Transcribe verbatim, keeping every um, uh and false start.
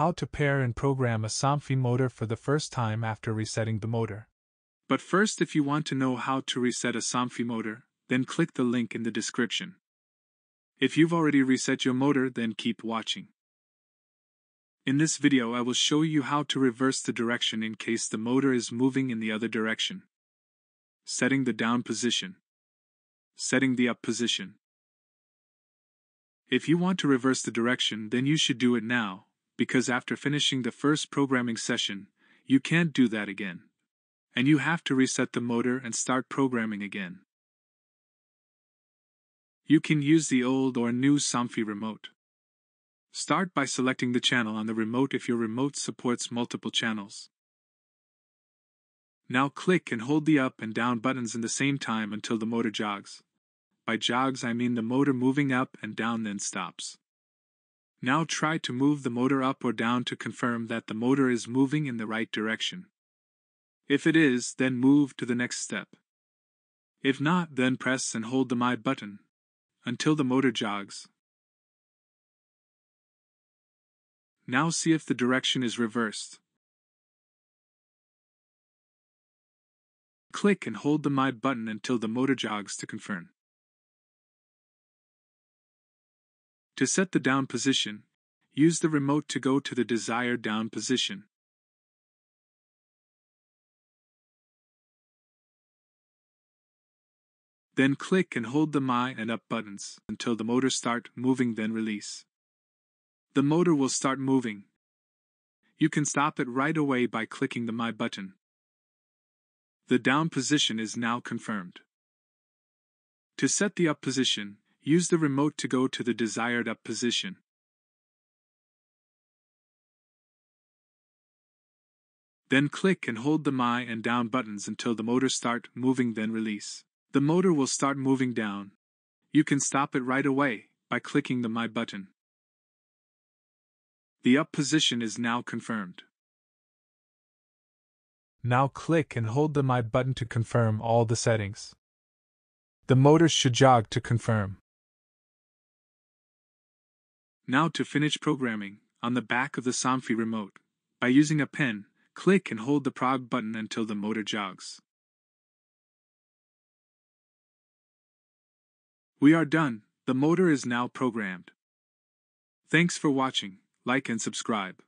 how to pair and program a Somfy motor for the first time after resetting the motor. But first, if you want to know how to reset a Somfy motor, then click the link in the description. If you've already reset your motor, then keep watching. In this video, I will show you how to reverse the direction in case the motor is moving in the other direction. Setting the down position. Setting the up position. If you want to reverse the direction, then you should do it now, because after finishing the first programming session, you can't do that again. And you have to reset the motor and start programming again. You can use the old or new Somfy remote. Start by selecting the channel on the remote if your remote supports multiple channels. Now click and hold the up and down buttons in the same time until the motor jogs. By jogs I mean the motor moving up and down then stops. Now try to move the motor up or down to confirm that the motor is moving in the right direction. If it is, then move to the next step. If not, then press and hold the My button until the motor jogs. Now see if the direction is reversed. Click and hold the My button until the motor jogs to confirm. To set the down position, use the remote to go to the desired down position. Then click and hold the My and Up buttons until the motor start moving, then release. The motor will start moving. You can stop it right away by clicking the My button. The down position is now confirmed. To set the up position, use the remote to go to the desired up position. Then click and hold the My and Down buttons until the motor start moving, then release. The motor will start moving down. You can stop it right away by clicking the My button. The up position is now confirmed. Now click and hold the My button to confirm all the settings. The motor should jog to confirm. Now to finish programming, on the back of the Somfy remote, by using a pen, click and hold the prog button until the motor jogs. We are done. The motor is now programmed. Thanks for watching. Like and subscribe.